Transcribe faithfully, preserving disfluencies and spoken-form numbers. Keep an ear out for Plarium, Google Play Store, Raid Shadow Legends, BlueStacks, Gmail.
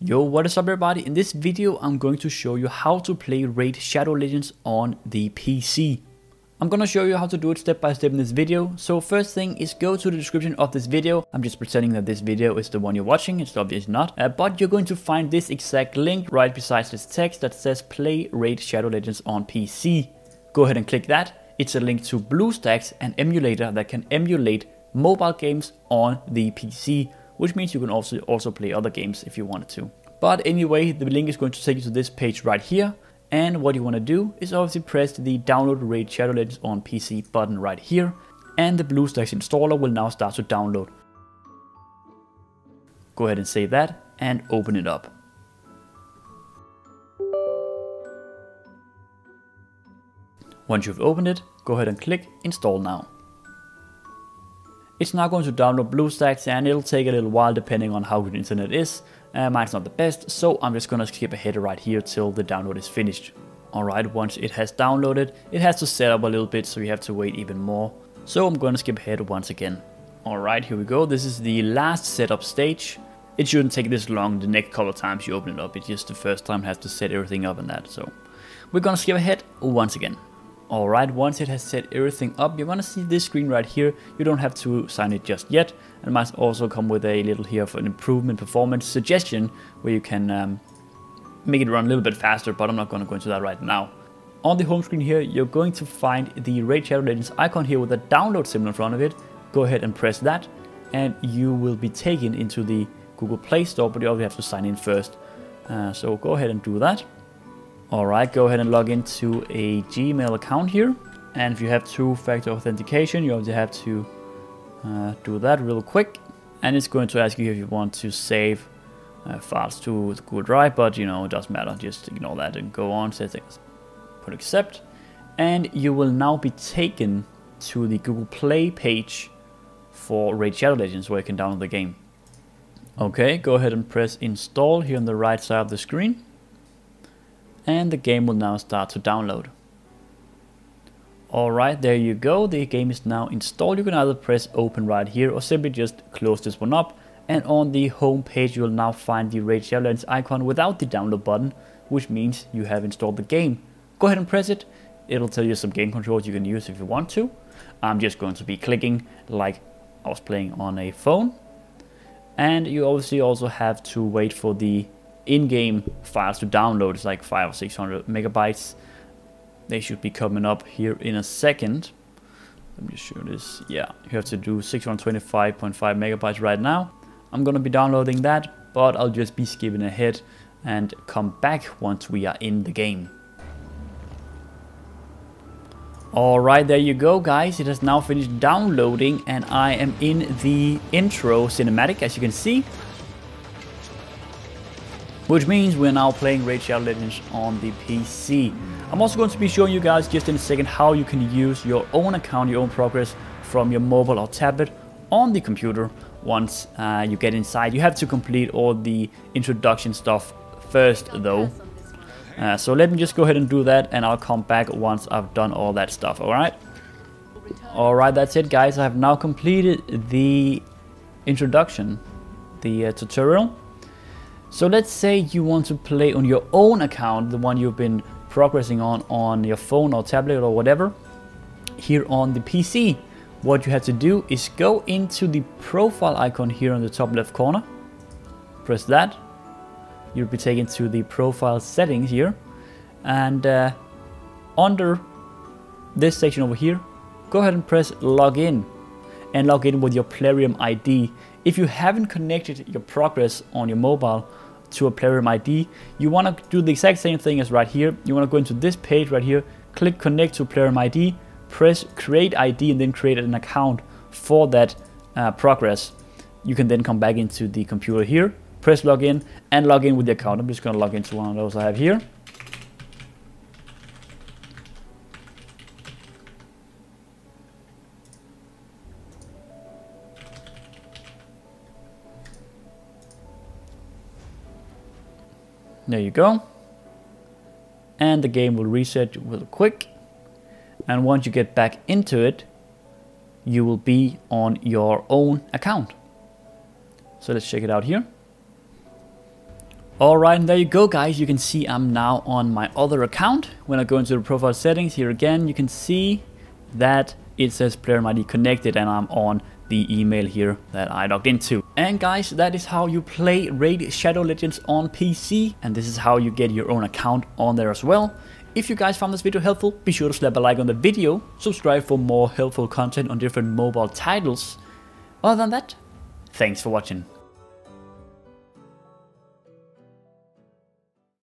Yo, what is up everybody? In this video I'm going to show you how to play Raid Shadow Legends on the P C. I'm gonna show you how to do it step by step in this video. So first thing is go to the description of this video. I'm just pretending that this video is the one you're watching, it's obviously not. Uh, but you're going to find this exact link right besides this text that says play Raid Shadow Legends on P C. Go ahead and click that. It's a link to BlueStacks, an emulator that can emulate mobile games on the P C. Which means you can also, also play other games if you wanted to. But anyway, the link is going to take you to this page right here. And what you want to do is obviously press the download Raid Shadow Legends on P C button right here. And the BlueStacks installer will now start to download. Go ahead and save that and open it up. Once you've opened it, go ahead and click install now. It's now going to download BlueStacks and it'll take a little while depending on how good internet is. Uh, mine's not the best, so I'm just gonna skip ahead right here till the download is finished. Alright, once it has downloaded, it has to set up a little bit, so you have to wait even more. So I'm gonna skip ahead once again. Alright, here we go. This is the last setup stage. It shouldn't take this long the next couple of times you open it up. It's just the first time it has to set everything up and that, so we're gonna skip ahead once again. Alright, once it has set everything up, you're gonna see this screen right here. You don't have to sign it just yet. It might also come with a little here for an improvement performance suggestion where you can um, make it run a little bit faster, but I'm not gonna go into that right now. On the home screen here, you're going to find the Raid Shadow Legends icon here with a download symbol in front of it. Go ahead and press that, and you will be taken into the Google Play Store, but you obviously have to sign in first. Uh, so go ahead and do that. Alright, go ahead and log into a Gmail account here. And if you have two-factor authentication, you obviously have to uh, do that real quick. And it's going to ask you if you want to save uh, files to Google Drive, but you know, it doesn't matter. Just ignore that and go on, settings, put accept. And you will now be taken to the Google Play page for Raid Shadow Legends, where you can download the game. Okay, go ahead and press install here on the right side of the screen. And the game will now start to download. Alright, there you go. The game is now installed. You can either press open right here or simply just close this one up. And on the home page you will now find the Raid Shadow Legends icon without the download button, which means you have installed the game. Go ahead and press it. It'll tell you some game controls you can use if you want to. I'm just going to be clicking like I was playing on a phone. And you obviously also have to wait for the in-game files to download. It's like five or six hundred megabytes. They should be coming up here in a second. Let me just show this. Yeah, you have to do six hundred twenty-five point five megabytes right now. I'm gonna be downloading that, but I'll just be skipping ahead and come back once we are in the game. Alright, there you go guys. It has now finished downloading and I am in the intro cinematic, as you can see. Which means we're now playing Raid Shadow Legends on the P C. I'm also going to be showing you guys just in a second how you can use your own account, your own progress from your mobile or tablet on the computer once uh, you get inside. You have to complete all the introduction stuff first though. Uh, so let me just go ahead and do that and I'll come back once I've done all that stuff, alright? Alright, that's it guys. I have now completed the introduction, the uh, tutorial. So let's say you want to play on your own account, the one you've been progressing on on your phone or tablet or whatever, here on the P C. What you have to do is go into the profile icon here on the top left corner. Press that. You'll be taken to the profile settings here. And uh, under this section over here, go ahead and press login. And log in with your Plarium I D. If you haven't connected your progress on your mobile to a Plarium I D, you want to do the exact same thing as right here. You want to go into this page right here, click connect to Plarium I D, press create I D, and then create an account for that uh, progress. You can then come back into the computer here, press login, and log in with the account. I'm just going to log into one of those I have here. There you go. And the game will reset real quick. And once you get back into it, you will be on your own account. So let's check it out here. Alright, and there you go, guys. You can see I'm now on my other account. When I go into the profile settings here again, you can see that it says Plarium I D connected, and I'm on the email here that I logged into. And guys, that is how you play Raid Shadow Legends on P C, and this is how you get your own account on there as well. If you guys found this video helpful, be sure to slap a like on the video, subscribe for more helpful content on different mobile titles. Other than that, thanks for watching.